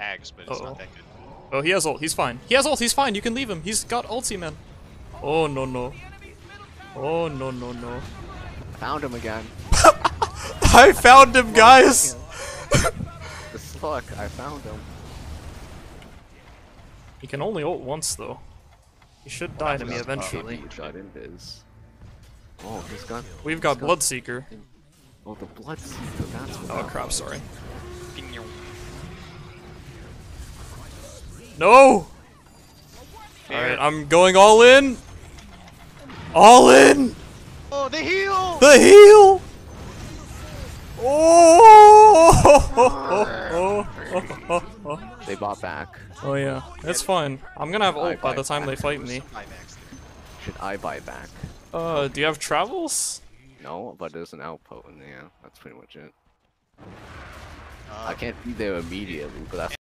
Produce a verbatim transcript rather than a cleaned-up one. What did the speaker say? Ags, but it's uh -oh. not that good. Oh, he has ult. He's fine. He has ult. He's fine. You can leave him. He's got ulti, man. Oh, no, no. Oh, no, no, no. Found him again. I found him, guys! The fuck, I found him. He can only ult once, though. He should well, die to me eventually. Oh, he's got, We've got, got Bloodseeker. Oh, the Bloodseeker, that's what Oh, crap, sorry. No! Alright, I'm going all in! All in! Oh, the heal! The heal! Oh! Oh, oh, oh, oh, oh. They bought back. Oh yeah, that's fine. I'm gonna have ult by the time they fight me. Should I buy back? Uh, do you have travels? No, but there's an outpost in there. That's pretty much it. I can't be there immediately, but that's